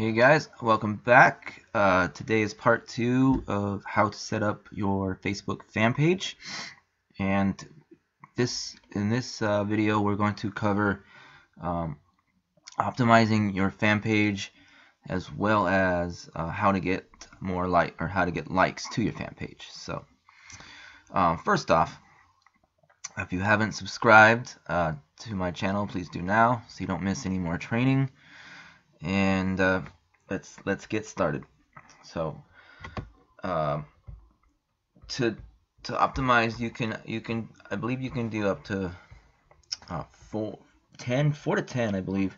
Hey guys, welcome back. Today is part 2 of how to set up your Facebook fan page, and in this video we're going to cover optimizing your fan page, as well as how to get more likes to your fan page. So first off, if you haven't subscribed to my channel, please do now so you don't miss any more training. And let's get started. So to optimize, you can I believe you can do up to 4 to 10, I believe,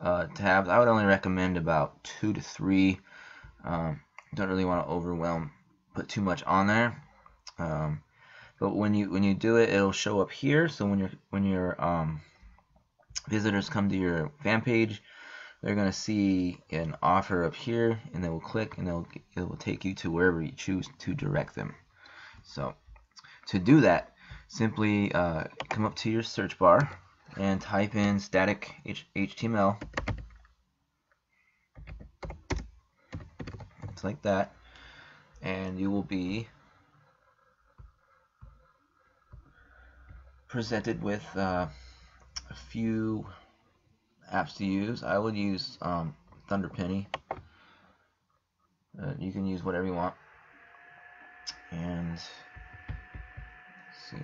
tabs. I would only recommend about 2 to 3. Don't really want to put too much on there. But when you do it, it'll show up here. So when your visitors come to your fan page, they're going to see an offer up here, and they will click, and it will take you to wherever you choose to direct them. So to do that, simply come up to your search bar and type in static HTML, just like that, and you will be presented with a few apps to use. I would use Thunder Penny. You can use whatever you want. And let's see,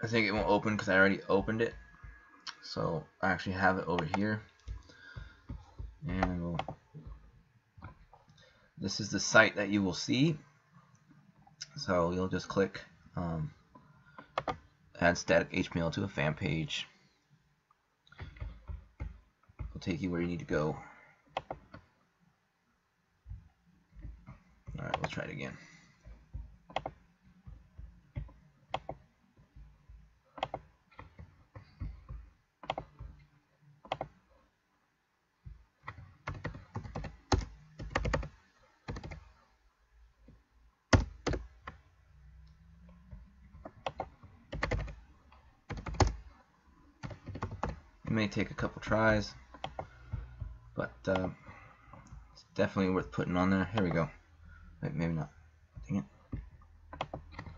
I think it won't open because I already opened it. So I actually have it over here. And this is the site that you will see. So you'll just click add static HTML to a fan page. It'll take you where you need to go. Alright, we'll try it again. It may take a couple tries, but it's definitely worth putting on there. Here we go. Wait, maybe not. Dang it.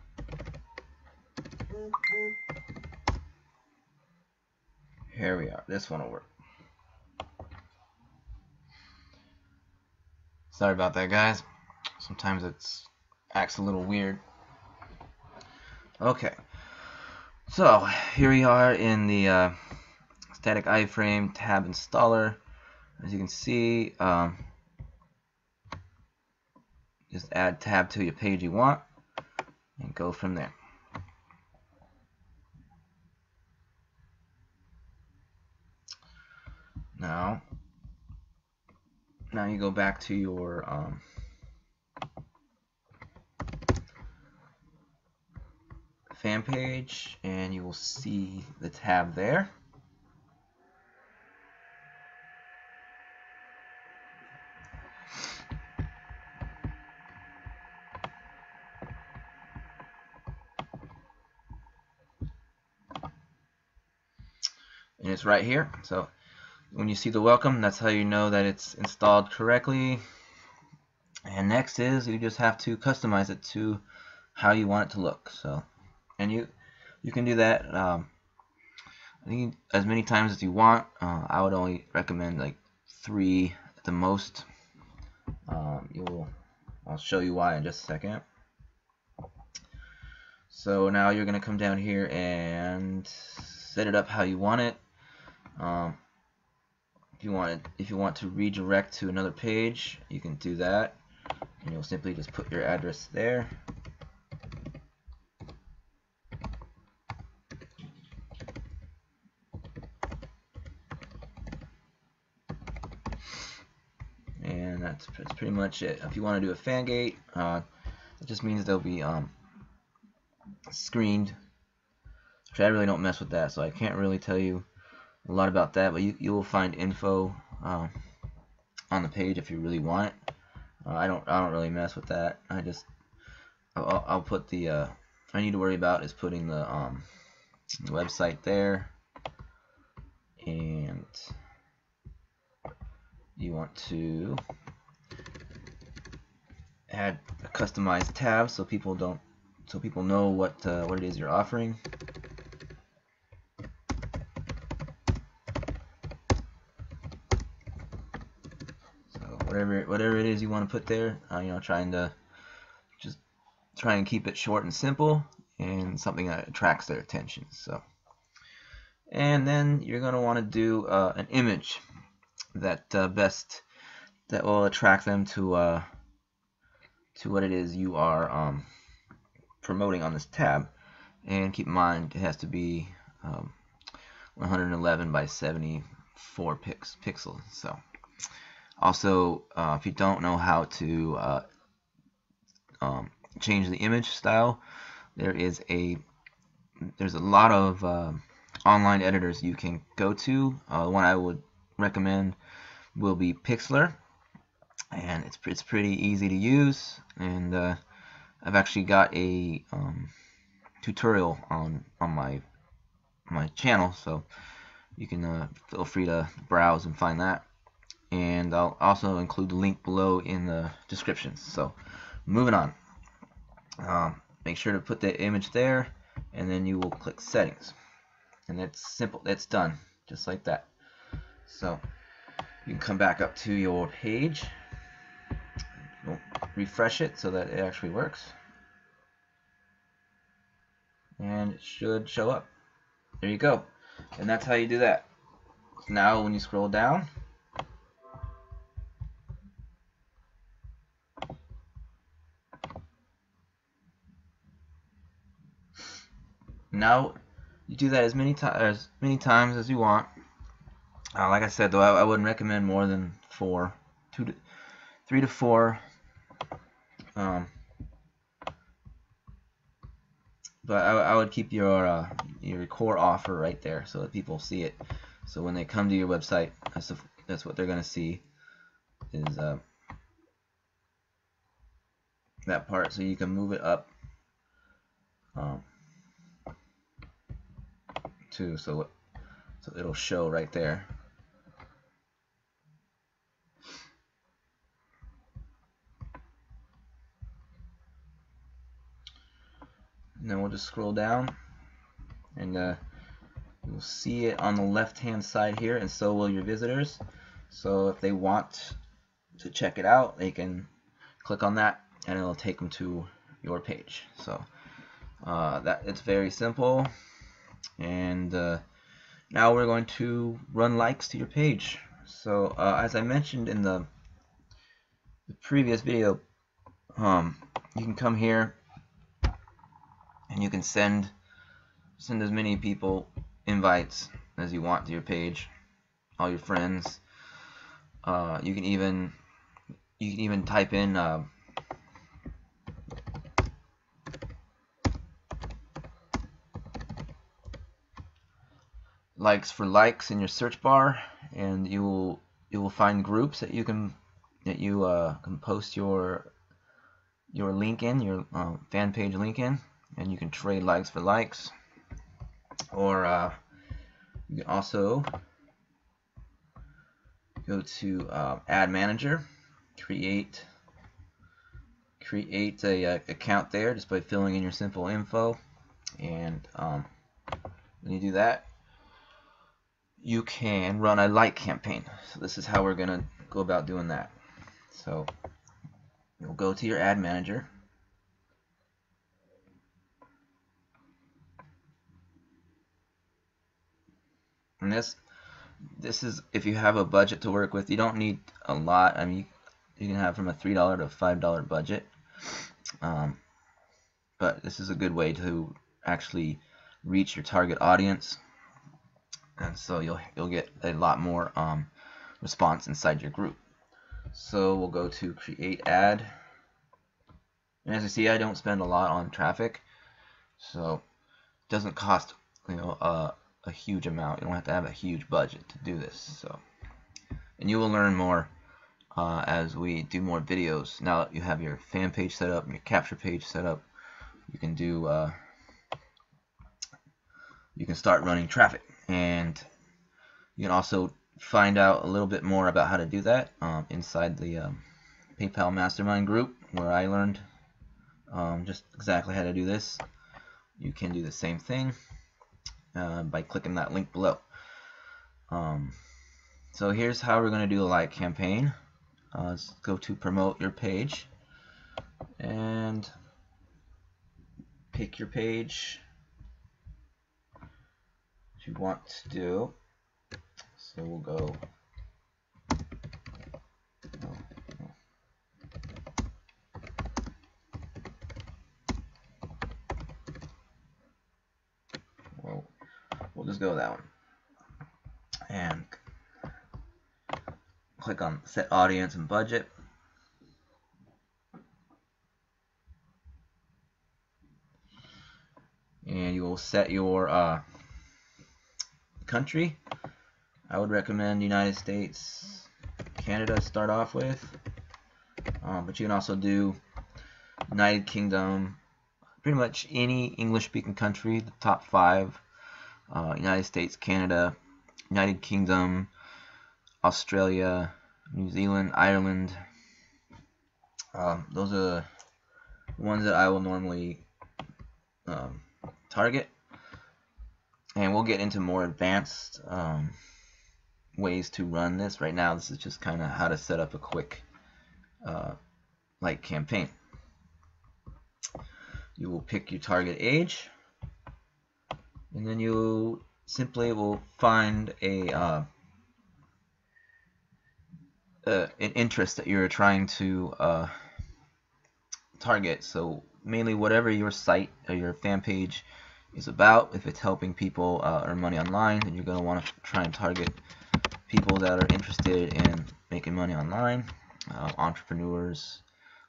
Here we are. This one will work. Sorry about that, guys. Sometimes it acts a little weird. Okay. So here we are in the static iframe tab installer. As you can see, just add tab to your page you want and go from there. Now you go back to your fan page, and you will see the tab there. And it's right here. So when you see the welcome, that's how you know that it's installed correctly. And next is, you just have to customize it to how you want it to look. So, and you can do that I think as many times as you want. I would only recommend like 3 at the most. I'll show you why in just a second. So now you're gonna come down here and set it up how you want it. If you want to redirect to another page, you can do that, and you'll simply just put your address there. And that's pretty much it. If you want to do a fangate, it just means they'll be screened. Actually, I really don't mess with that, so I can't really tell you a lot about that, but you will find info on the page if you really want it. I don't really mess with that. I'll put the I need to worry about is putting the website there, and you want to add a customized tab so people don't, so people know what it is you're offering. So whatever it is you want to put there, you know, trying to just try and keep it short and simple and something that attracts their attention. So, and then you're going to want to do an image that that will attract them to what it is you are promoting on this tab. And keep in mind, it has to be 111 by 74 pixels. So, also, if you don't know how to change the image style, there's a lot of online editors you can go to. The one I would recommend will be Pixlr, and it's pretty easy to use. And I've actually got a tutorial on my channel, so you can feel free to browse and find that. And I'll also include the link below in the description. So, moving on, make sure to put the image there, and then you will click settings, and that's simple. That's done, just like that. So you can come back up to your page. We'll refresh it so that it actually works, and it should show up. There you go. And that's how you do that. Now when you scroll down, now you do that as many times as you want. Like I said, though, I wouldn't recommend more than three to four. But I would keep your core offer right there so that people see it. So when they come to your website, that's what they're gonna see, is that part. So you can move it up too, so it'll show right there. And then we'll just scroll down, and you'll see it on the left-hand side here, and so will your visitors. So if they want to check it out, they can click on that, and it'll take them to your page. So it's very simple. And now we're going to run likes to your page. So as I mentioned in the previous video, you can come here and you can send as many people invites as you want to your page, all your friends. You can even type in likes for likes in your search bar, and you will find groups that you can post your link in, your fan page link in. And you can trade likes for likes, or you can also go to Ad Manager, create a account there just by filling in your simple info. And when you do that, you can run a like campaign. So this is how we're gonna go about doing that. So you'll go to your Ad Manager. And this is if you have a budget to work with. You don't need a lot. I mean, you can have from a $3 to $5 budget, but this is a good way to actually reach your target audience, and so you'll get a lot more response inside your group. So we'll go to create ad, and as you see, I don't spend a lot on traffic, so it doesn't cost, you know, a huge amount. You don't have to have a huge budget to do this. So, and you will learn more as we do more videos. Now that you have your fan page set up and your capture page set up, you can do you can start running traffic, and you can also find out a little bit more about how to do that inside the PayPal Mastermind group, where I learned just exactly how to do this. You can do the same thing by clicking that link below. So here's how we're going to do a like campaign. Let's go to promote your page and pick your page if you want to do. So we'll go we'll just go with that one and click on set audience and budget. And you will set your country. I would recommend United States, Canada to start off with, but you can also do United Kingdom, pretty much any English-speaking country, the top 5, United States, Canada, United Kingdom, Australia, New Zealand, Ireland. Those are the ones that I will normally target, and we'll get into more advanced ways to run this. Right now this is just kinda how to set up a quick like campaign. You will pick your target age, and then you simply will find a an interest that you're trying to target. So mainly whatever your site or your fan page is about. If it's helping people earn money online, then you're going to want to try and target people that are interested in making money online, entrepreneurs,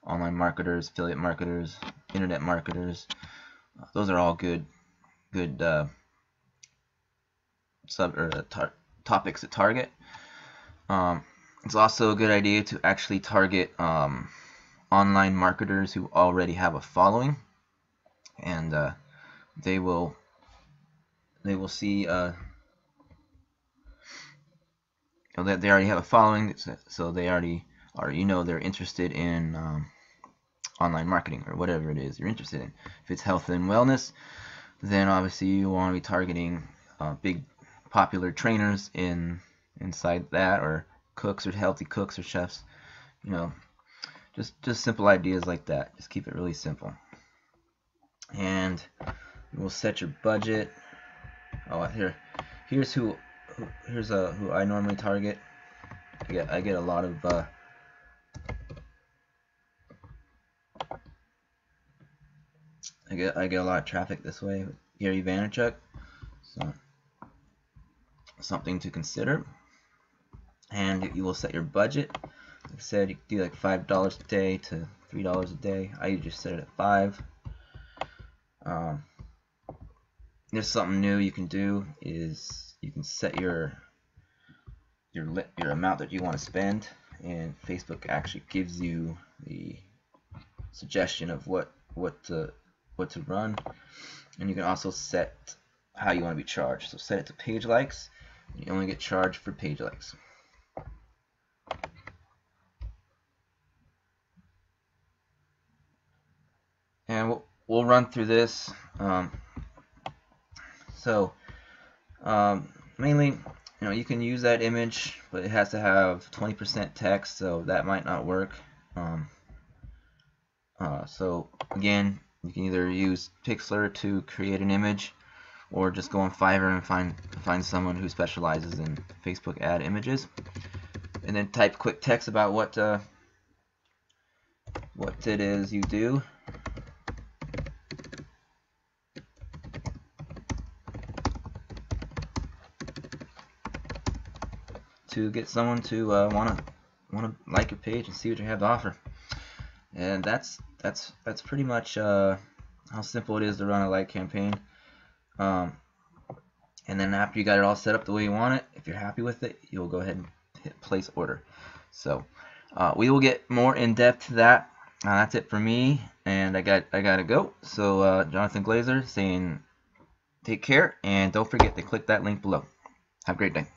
online marketers, affiliate marketers, internet marketers. Those are all good topics to target. It's also a good idea to actually target online marketers who already have a following, and they will see that they already have a following, so they already are, they're interested in online marketing or whatever it is you're interested in. If it's health and wellness, then obviously you want to be targeting big popular trainers inside that, or cooks, or healthy cooks or chefs, just simple ideas like that. Just keep it really simple. And we'll set your budget. Oh, here's who I normally target. I get a lot of I get a lot of traffic this way. Gary Vaynerchuk, so something to consider. And you will set your budget. Like I said, you can do like $5 a day to $3 a day. I just set it at $5. There's something new you can do, is you can set your amount that you want to spend, and Facebook actually gives you the suggestion of what to run. And you can also set how you want to be charged. So set it to page likes. You only get charged for page likes. And we'll run through this. Mainly, you can use that image, but it has to have 20% text, so that might not work. So again, you can either use Pixlr to create an image, or just go on Fiverr and find someone who specializes in Facebook ad images, and then type quick text about what it is you do. To get someone to wanna like your page and see what you have to offer. And that's pretty much how simple it is to run a like campaign. And then after you got it all set up the way you want it, if you're happy with it, you'll go ahead and hit place order. So we will get more in depth to that. That's it for me, and I gotta go. So Jonathan Glazer saying, take care, and don't forget to click that link below. Have a great day.